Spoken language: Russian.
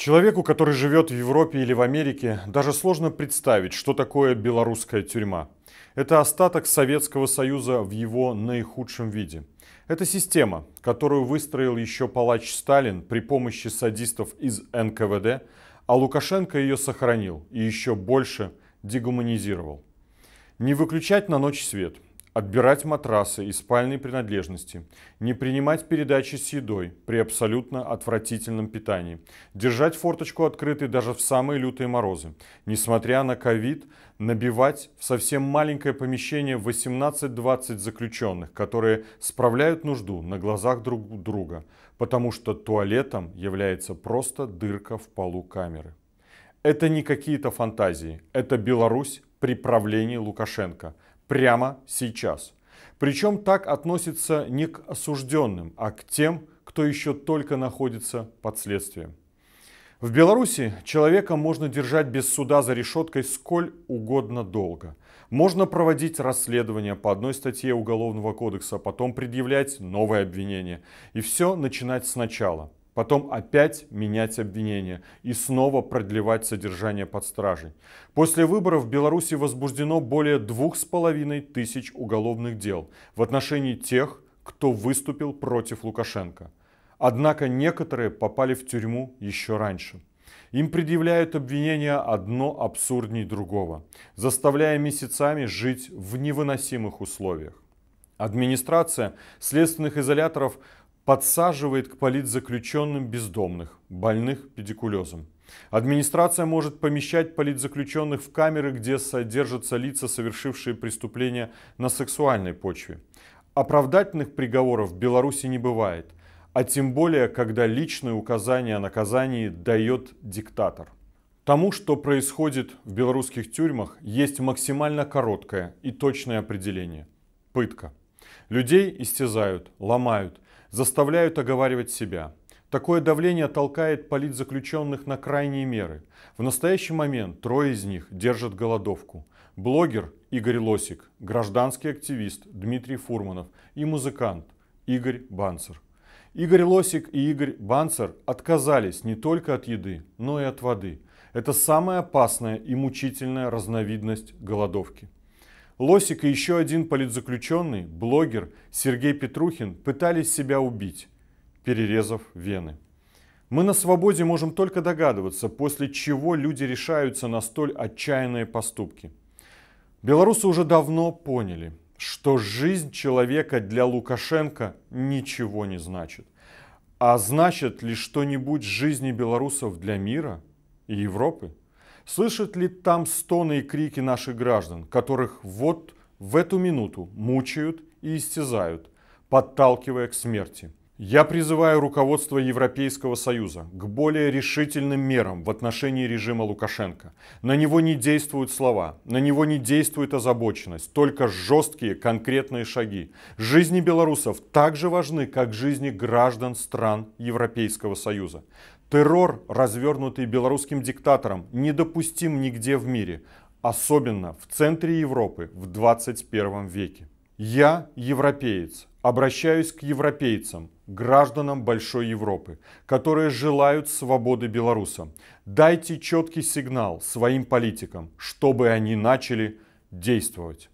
Человеку, который живет в Европе или в Америке, даже сложно представить, что такое белорусская тюрьма. Это остаток Советского Союза в его наихудшем виде. Это система, которую выстроил еще палач Сталин при помощи садистов из НКВД, а Лукашенко ее сохранил и еще больше дегуманизировал. Не выключать на ночь свет, отбирать матрасы и спальные принадлежности, не принимать передачи с едой при абсолютно отвратительном питании, держать форточку открытой даже в самые лютые морозы, несмотря на ковид, набивать в совсем маленькое помещение 18-20 заключенных, которые справляют нужду на глазах друг друга, потому что туалетом является просто дырка в полу камеры. Это не какие-то фантазии, это Беларусь при правлении Лукашенко. Прямо сейчас. Причем так относится не к осужденным, а к тем, кто еще только находится под следствием. В Беларуси человека можно держать без суда за решеткой сколь угодно долго. Можно проводить расследование по одной статье Уголовного кодекса, потом предъявлять новое обвинение. И все начинать сначала. Потом опять менять обвинения и снова продлевать содержание под стражей. После выборов в Беларуси возбуждено более 2500 уголовных дел в отношении тех, кто выступил против Лукашенко. Однако некоторые попали в тюрьму еще раньше. Им предъявляют обвинения одно абсурдней другого, заставляя месяцами жить в невыносимых условиях. Администрация следственных изоляторов подсаживает к политзаключенным бездомных, больных педикулезом. Администрация может помещать политзаключенных в камеры, где содержатся лица, совершившие преступления на сексуальной почве. Оправдательных приговоров в Беларуси не бывает, а тем более, когда личные указания о наказании дает диктатор. Тому, что происходит в белорусских тюрьмах, есть максимально короткое и точное определение – пытка. Людей истязают, ломают, заставляют оговаривать себя. Такое давление толкает политзаключенных на крайние меры. В настоящий момент трое из них держат голодовку. Блогер Игорь Лосик, гражданский активист Дмитрий Фурманов и музыкант Игорь Банцер. Игорь Лосик и Игорь Банцер отказались не только от еды, но и от воды. Это самая опасная и мучительная разновидность голодовки. Лосик и еще один политзаключенный, блогер Сергей Петрухин, пытались себя убить, перерезав вены. Мы на свободе можем только догадываться, после чего люди решаются на столь отчаянные поступки. Белорусы уже давно поняли, что жизнь человека для Лукашенко ничего не значит. А значит ли что-нибудь жизни белорусов для мира и Европы? Слышат ли там стоны и крики наших граждан, которых вот в эту минуту мучают и истязают, подталкивая к смерти? Я призываю руководство Европейского Союза к более решительным мерам в отношении режима Лукашенко. На него не действуют слова, на него не действует озабоченность, только жесткие конкретные шаги. Жизни белорусов так же важны, как жизни граждан стран Европейского Союза. Террор, развернутый белорусским диктатором, недопустим нигде в мире, особенно в центре Европы в 21 веке. Я, европеец, обращаюсь к европейцам, гражданам Большой Европы, которые желают свободы белорусам. Дайте четкий сигнал своим политикам, чтобы они начали действовать.